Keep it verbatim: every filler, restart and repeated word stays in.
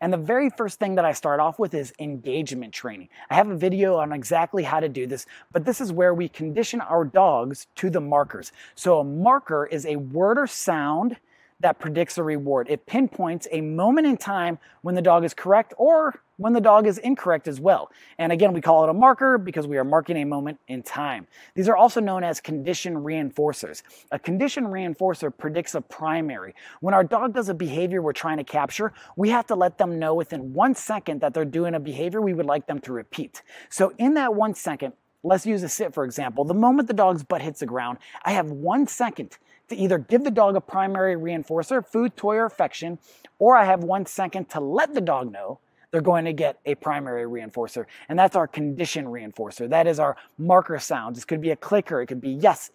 And the very first thing that I start off with is engagement training. I have a video on exactly how to do this, but this is where we condition our dogs to the markers. So a marker is a word or sound that predicts a reward. It pinpoints a moment in time when the dog is correct or when the dog is incorrect as well. And again, we call it a marker because we are marking a moment in time. These are also known as condition reinforcers. A condition reinforcer predicts a primary. When our dog does a behavior we're trying to capture, we have to let them know within one second that they're doing a behavior we would like them to repeat. So in that one second, let's use a sit for example. The moment the dog's butt hits the ground, I have one second to either give the dog a primary reinforcer, food, toy, or affection, or I have one second to let the dog know they're going to get a primary reinforcer. And that's our condition reinforcer. That is our marker sounds. It could be a clicker, it could be yes, it